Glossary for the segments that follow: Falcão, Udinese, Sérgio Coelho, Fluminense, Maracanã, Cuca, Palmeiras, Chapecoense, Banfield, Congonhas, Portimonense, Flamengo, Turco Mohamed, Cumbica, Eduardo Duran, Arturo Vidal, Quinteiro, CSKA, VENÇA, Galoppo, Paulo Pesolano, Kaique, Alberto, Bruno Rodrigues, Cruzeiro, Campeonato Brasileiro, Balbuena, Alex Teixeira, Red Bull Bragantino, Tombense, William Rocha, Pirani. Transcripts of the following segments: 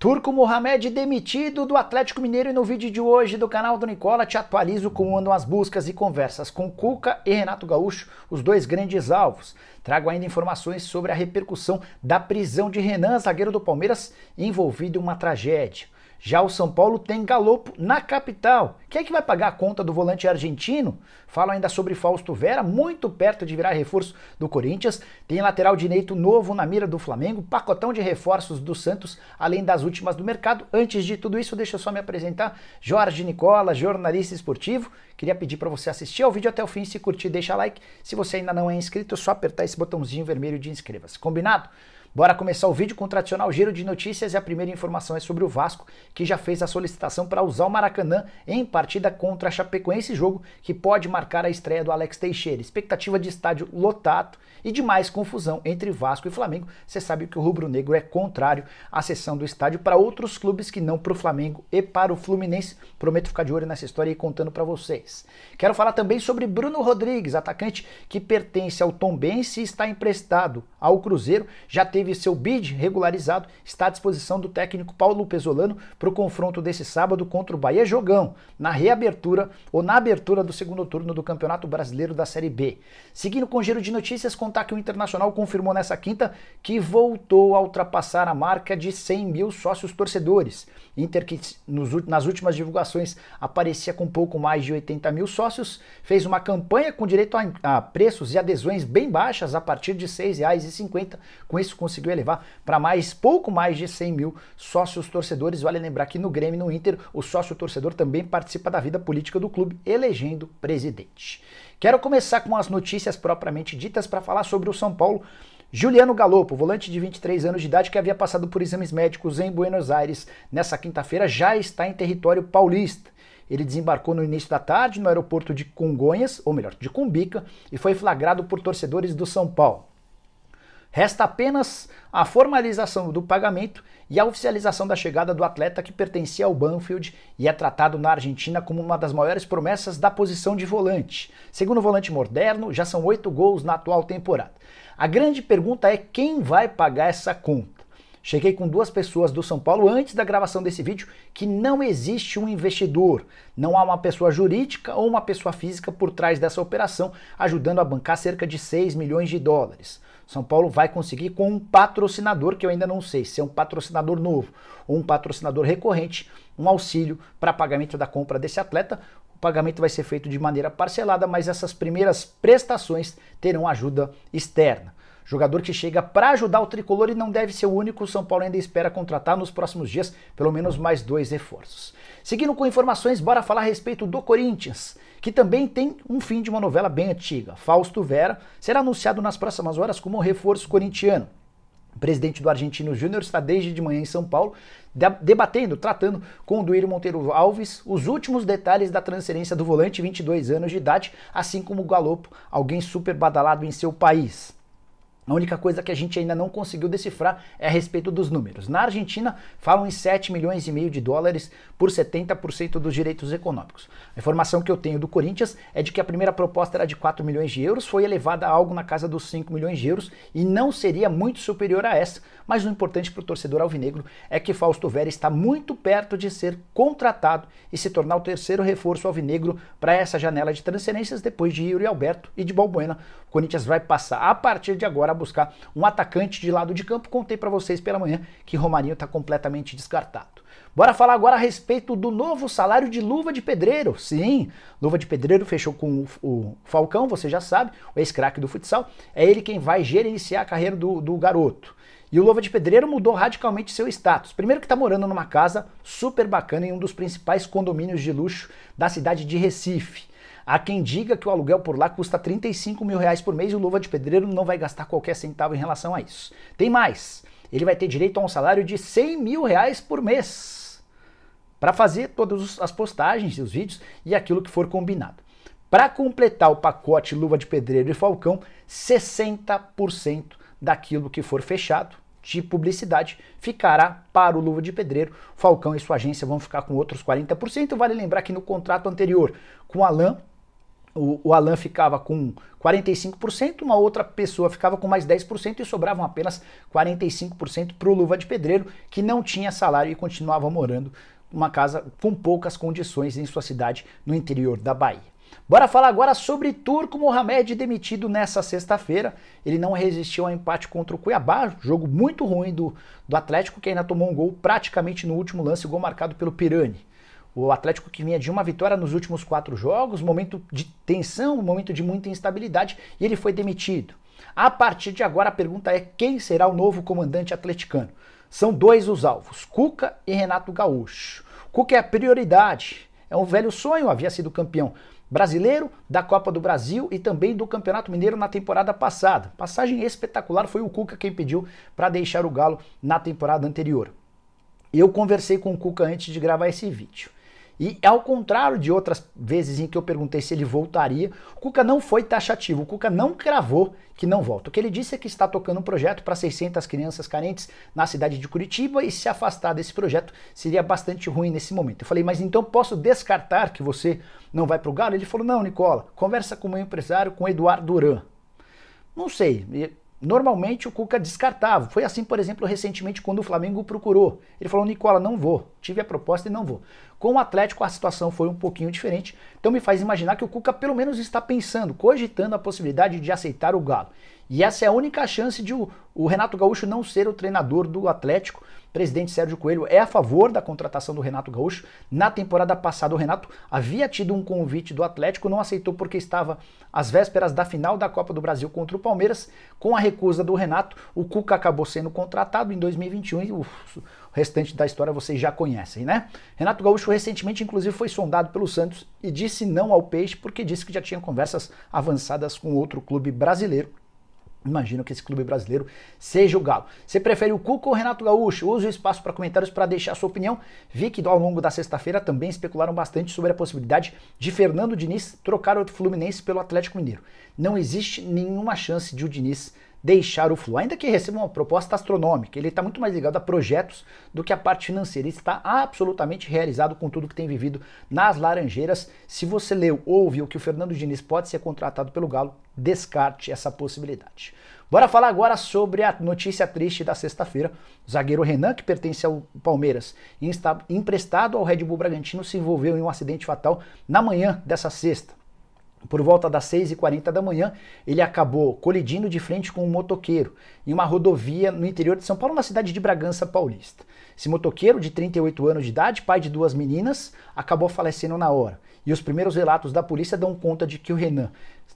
Turco Mohamed demitido do Atlético Mineiro, e no vídeo de hoje do canal do Nicola te atualizo como andam as buscas e conversas com Cuca e Renato Gaúcho, os dois grandes alvos. Trago ainda informações sobre a repercussão da prisão de Renan, zagueiro do Palmeiras, envolvido em uma tragédia. Já o São Paulo tem Galoppo na capital. Quem é que vai pagar a conta do volante argentino? Falo ainda sobre Fausto Vera, muito perto de virar reforço do Corinthians. Tem lateral direito novo na mira do Flamengo, pacotão de reforços do Santos, além das últimas do mercado. Antes de tudo isso, deixa eu só me apresentar. Jorge Nicola, jornalista esportivo. Queria pedir para você assistir ao vídeo até o fim. Se curtir, deixa like. Se você ainda não é inscrito, é só apertar esse botãozinho vermelho de inscreva-se. Combinado? Bora começar o vídeo com o tradicional giro de notícias, e a primeira informação é sobre o Vasco, que já fez a solicitação para usar o Maracanã em partida contra a Chapecoense, jogo que pode marcar a estreia do Alex Teixeira. Expectativa de estádio lotado e de mais confusão entre Vasco e Flamengo. Você sabe que o rubro-negro é contrário à cessão do estádio para outros clubes que não para o Flamengo e para o Fluminense. Prometo ficar de olho nessa história e contando para vocês. Quero falar também sobre Bruno Rodrigues, atacante que pertence ao Tombense e está emprestado ao Cruzeiro. Já teve seu bid regularizado, está à disposição do técnico Paulo Pesolano para o confronto desse sábado contra o Bahia, jogão na reabertura ou na abertura do segundo turno do Campeonato Brasileiro da Série B. Seguindo com o giro de notícias, contar que o Internacional confirmou nessa quinta que voltou a ultrapassar a marca de 100 mil sócios torcedores. Inter, que nas últimas divulgações aparecia com pouco mais de 80 mil sócios, fez uma campanha com direito a preços e adesões bem baixas, a partir de R$ 6,50, com isso conseguiu elevar para pouco mais de 100 mil sócios torcedores. Vale lembrar que no Grêmio e no Inter, o sócio torcedor também participa da vida política do clube, elegendo presidente. Quero começar com as notícias propriamente ditas para falar sobre o São Paulo. Juliano Galoppo, volante de 23 anos de idade que havia passado por exames médicos em Buenos Aires nessa quinta-feira, já está em território paulista. Ele desembarcou no início da tarde no aeroporto de Congonhas, ou melhor, de Cumbica, e foi flagrado por torcedores do São Paulo. Resta apenas a formalização do pagamento e a oficialização da chegada do atleta, que pertencia ao Banfield e é tratado na Argentina como uma das maiores promessas da posição de volante. Segundo o volante moderno, já são 8 gols na atual temporada. A grande pergunta é quem vai pagar essa conta. Cheguei com duas pessoas do São Paulo antes da gravação desse vídeo que não existe um investidor, não há uma pessoa jurídica ou uma pessoa física por trás dessa operação, ajudando a bancar cerca de 6 milhões de dólares. São Paulo vai conseguir com um patrocinador, que eu ainda não sei se é um patrocinador novo ou um patrocinador recorrente, um auxílio para pagamento da compra desse atleta. O pagamento vai ser feito de maneira parcelada, mas essas primeiras prestações terão ajuda externa. Jogador que chega para ajudar o tricolor e não deve ser o único. O São Paulo ainda espera contratar nos próximos dias pelo menos mais 2 reforços. Seguindo com informações, bora falar a respeito do Corinthians, que também tem um fim de uma novela bem antiga. Fausto Vera será anunciado nas próximas horas como reforço corintiano. O presidente do Argentino Júnior está desde de manhã em São Paulo, tratando com o Duílio Monteiro Alves os últimos detalhes da transferência do volante, 22 anos de idade, assim como o Galoppo, alguém super badalado em seu país. A única coisa que a gente ainda não conseguiu decifrar é a respeito dos números. Na Argentina, falam em 7 milhões e meio de dólares por 70% dos direitos econômicos. A informação que eu tenho do Corinthians é de que a primeira proposta era de 4 milhões de euros, foi elevada a algo na casa dos 5 milhões de euros e não seria muito superior a essa, mas o importante para o torcedor alvinegro é que Fausto Vera está muito perto de ser contratado e se tornar o terceiro reforço alvinegro para essa janela de transferências, depois de Yuri Alberto e de Balbuena. O Corinthians vai passar a partir de agora a buscar um atacante de lado de campo. Contei para vocês pela manhã que Romarinho está completamente descartado. Bora falar agora a respeito do novo salário de Luva de Pedreiro. Sim, Luva de Pedreiro fechou com o Falcão, você já sabe, o ex-craque do futsal. É ele quem vai gerenciar a carreira do garoto. E o Luva de Pedreiro mudou radicalmente seu status. Primeiro que está morando numa casa super bacana em um dos principais condomínios de luxo da cidade de Recife. Há quem diga que o aluguel por lá custa 35 mil reais por mês e o Luva de Pedreiro não vai gastar qualquer centavo em relação a isso. Tem mais, ele vai ter direito a um salário de 100 mil reais por mês para fazer todas as postagens, os vídeos e aquilo que for combinado. Para completar o pacote Luva de Pedreiro e Falcão, 60% daquilo que for fechado de publicidade ficará para o Luva de Pedreiro. Falcão e sua agência vão ficar com outros 40%. Vale lembrar que no contrato anterior com Allan, o Allan ficava com 45%, uma outra pessoa ficava com mais 10% e sobravam apenas 45% para o Luva de Pedreiro, que não tinha salário e continuava morando numa casa com poucas condições em sua cidade no interior da Bahia. Bora falar agora sobre Turco Mohamed, demitido nessa sexta-feira. Ele não resistiu ao empate contra o Cuiabá, jogo muito ruim do Atlético, que ainda tomou um gol praticamente no último lance, gol marcado pelo Pirani. O Atlético que vinha de uma vitória nos últimos 4 jogos, momento de tensão, momento de muita instabilidade, e ele foi demitido. A partir de agora a pergunta é quem será o novo comandante atleticano. São dois os alvos, Cuca e Renato Gaúcho. Cuca é a prioridade, é um velho sonho, havia sido campeão brasileiro, da Copa do Brasil e também do Campeonato Mineiro na temporada passada. Passagem espetacular, foi o Cuca quem pediu para deixar o Galo na temporada anterior. Eu conversei com o Cuca antes de gravar esse vídeo. E ao contrário de outras vezes em que eu perguntei se ele voltaria, o Cuca não foi taxativo, o Cuca não cravou que não volta. O que ele disse é que está tocando um projeto para 600 crianças carentes na cidade de Curitiba e se afastar desse projeto seria bastante ruim nesse momento. Eu falei, mas então posso descartar que você não vai para o Galo? Ele falou, não, Nicola, conversa com o meu empresário, com o Eduardo Duran. Não sei, normalmente o Cuca descartava. Foi assim, por exemplo, recentemente quando o Flamengo procurou. Ele falou, Nicola, não vou. Tive a proposta e não vou. Com o Atlético a situação foi um pouquinho diferente. Então me faz imaginar que o Cuca pelo menos está pensando, cogitando a possibilidade de aceitar o Galo. E essa é a única chance de o Renato Gaúcho não ser o treinador do Atlético. O presidente Sérgio Coelho é a favor da contratação do Renato Gaúcho. Na temporada passada o Renato havia tido um convite do Atlético, não aceitou porque estava às vésperas da final da Copa do Brasil contra o Palmeiras. Com a recusa do Renato, o Cuca acabou sendo contratado em 2021 e o restante da história vocês já conhecem, né? Renato Gaúcho recentemente inclusive foi sondado pelo Santos e disse não ao Peixe porque disse que já tinha conversas avançadas com outro clube brasileiro. Imagino que esse clube brasileiro seja o Galo. Você prefere o Cuca ou o Renato Gaúcho? Use o espaço para comentários para deixar a sua opinião. Vi que ao longo da sexta-feira também especularam bastante sobre a possibilidade de Fernando Diniz trocar o Fluminense pelo Atlético Mineiro. Não existe nenhuma chance de o Diniz deixar o Flu, ainda que receba uma proposta astronômica. Ele está muito mais ligado a projetos do que a parte financeira. Ele está absolutamente realizado com tudo que tem vivido nas Laranjeiras. Se você leu ou ouviu que o Fernando Diniz pode ser contratado pelo Galo, descarte essa possibilidade. Bora falar agora sobre a notícia triste da sexta-feira. O zagueiro Renan, que pertence ao Palmeiras e está emprestado ao Red Bull Bragantino, se envolveu em um acidente fatal na manhã dessa sexta. Por volta das 6h40 da manhã, ele acabou colidindo de frente com um motoqueiro em uma rodovia no interior de São Paulo, na cidade de Bragança Paulista. Esse motoqueiro, de 38 anos de idade, pai de 2 meninas, acabou falecendo na hora. E os primeiros relatos da polícia dão conta de que o Renan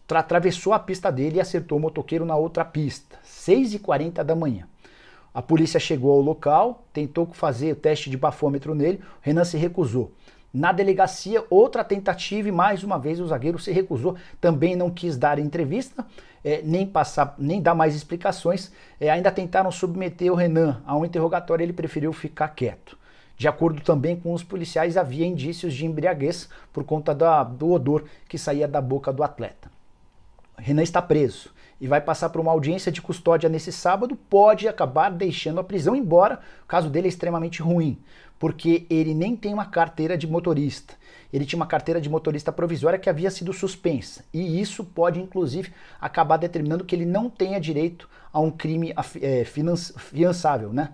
atravessou a pista dele e acertou o motoqueiro na outra pista, 6h40 da manhã. A polícia chegou ao local, tentou fazer o teste de bafômetro nele, o Renan se recusou. Na delegacia, outra tentativa e mais uma vez o zagueiro se recusou, também não quis dar entrevista, nem dar mais explicações, ainda tentaram submeter o Renan a um interrogatório, ele preferiu ficar quieto. De acordo também com os policiais, havia indícios de embriaguez por conta do odor que saía da boca do atleta. Renan está preso e vai passar por uma audiência de custódia nesse sábado, pode acabar deixando a prisão, embora o caso dele é extremamente ruim, porque ele nem tem uma carteira de motorista. Ele tinha uma carteira de motorista provisória que havia sido suspensa, e isso pode inclusive acabar determinando que ele não tenha direito a um crime fiançável, né?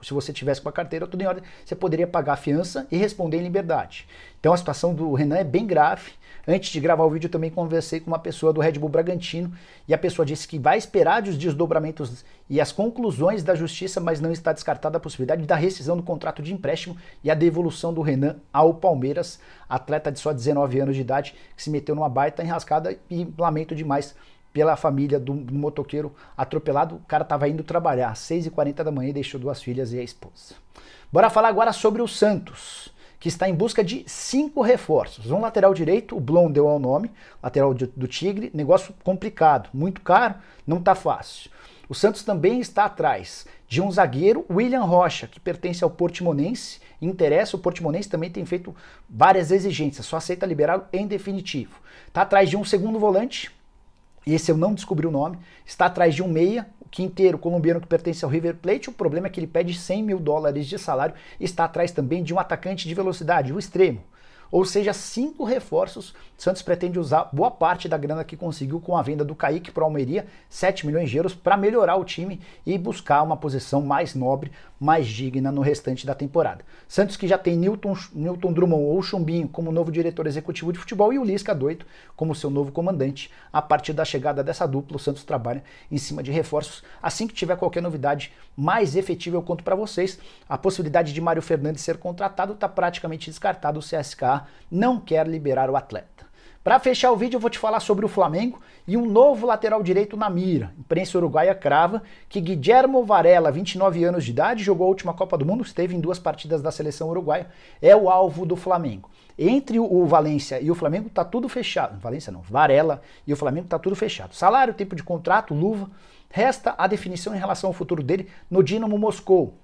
Se você tivesse com a carteira tudo em ordem, você poderia pagar a fiança e responder em liberdade. Então a situação do Renan é bem grave. Antes de gravar o vídeo eu também conversei com uma pessoa do Red Bull Bragantino e a pessoa disse que vai esperar os desdobramentos e as conclusões da justiça, mas não está descartada a possibilidade da rescisão do contrato de empréstimo e a devolução do Renan ao Palmeiras, atleta de só 19 anos de idade, que se meteu numa baita enrascada e lamento demais pela família do motoqueiro atropelado. O cara estava indo trabalhar às 6h40 da manhã e deixou 2 filhas e a esposa. Bora falar agora sobre o Santos, que está em busca de 5 reforços. Um lateral direito, o Blon deu ao nome, lateral do Tigre, negócio complicado, muito caro, não está fácil. O Santos também está atrás de um zagueiro, William Rocha, que pertence ao Portimonense, interessa, o Portimonense também tem feito várias exigências, só aceita liberá-lo em definitivo. Está atrás de um segundo volante, esse eu não descobri o nome, está atrás de um meia, o Quinteiro, colombiano, que pertence ao River Plate, o problema é que ele pede 100 mil dólares de salário, está atrás também de um atacante de velocidade, o extremo. ou seja, 5 reforços. O Santos pretende usar boa parte da grana que conseguiu com a venda do Kaique para o Almeria, 7 milhões de euros, para melhorar o time e buscar uma posição mais nobre, mais digna no restante da temporada. Santos, que já tem Newton Drummond ou Chumbinho como novo diretor executivo de futebol e o Lisca doido como seu novo comandante. A partir da chegada dessa dupla, o Santos trabalha em cima de reforços. Assim que tiver qualquer novidade mais efetiva, eu conto para vocês. A possibilidade de Mário Fernandes ser contratado está praticamente descartada. O CSKA não quer liberar o atleta. Para fechar o vídeo, eu vou te falar sobre o Flamengo e um novo lateral direito na mira. Imprensa uruguaia crava que Guillermo Varela, 29 anos de idade, jogou a última Copa do Mundo, esteve em 2 partidas da seleção uruguaia, é o alvo do Flamengo. Entre o Valencia e o Flamengo tá tudo fechado. Valencia não, Varela e o Flamengo tá tudo fechado. Salário, tempo de contrato, luva. Resta a definição em relação ao futuro dele no Dinamo Moscou.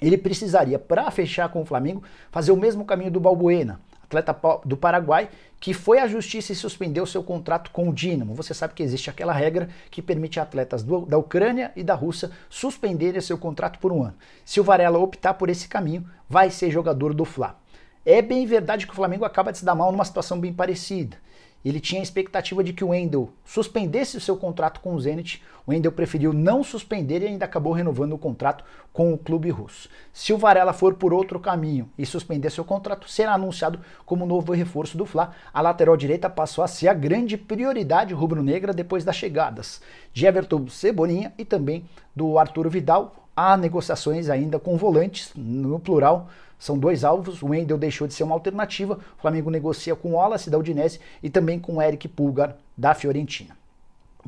Ele precisaria, para fechar com o Flamengo, fazer o mesmo caminho do Balbuena, atleta do Paraguai, que foi à justiça e suspendeu seu contrato com o Dinamo. Você sabe que existe aquela regra que permite atletas da Ucrânia e da Rússia suspenderem seu contrato por um ano. Se o Varela optar por esse caminho, vai ser jogador do Fla. É bem verdade que o Flamengo acaba de se dar mal numa situação bem parecida. Ele tinha a expectativa de que o Endel suspendesse o seu contrato com o Zenit. O Endel preferiu não suspender e ainda acabou renovando o contrato com o clube russo. Se o Varela for por outro caminho e suspender seu contrato, será anunciado como novo reforço do Fla. A lateral direita passou a ser a grande prioridade rubro-negra depois das chegadas de Everton Cebolinha e também do Arturo Vidal. Há negociações ainda com volantes, no plural, são 2 alvos. O Endel deixou de ser uma alternativa, o Flamengo negocia com o Allan da Udinese e também com o Eric Pulgar da Fiorentina.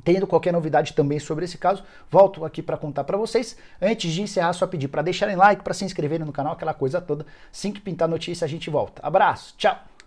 Tendo qualquer novidade também sobre esse caso, volto aqui para contar para vocês. Antes de encerrar, só pedir para deixarem like, para se inscreverem no canal, aquela coisa toda. Assim que pintar notícia, a gente volta. Abraço, tchau!